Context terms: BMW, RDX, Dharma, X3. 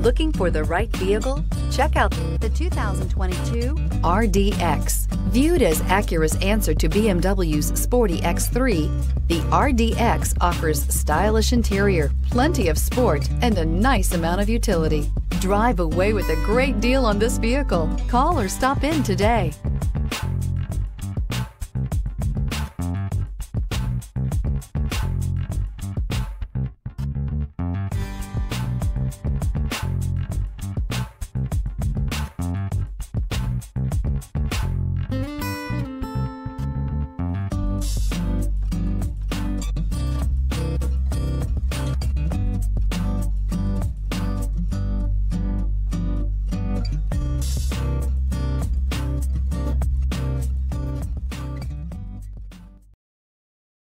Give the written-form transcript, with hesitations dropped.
Looking for the right vehicle? Check out the 2022 RDX. Viewed as Acura's answer to BMW's sporty X3, the RDX offers stylish interior, plenty of sport, and a nice amount of utility. Drive away with a great deal on this vehicle. Call or stop in today.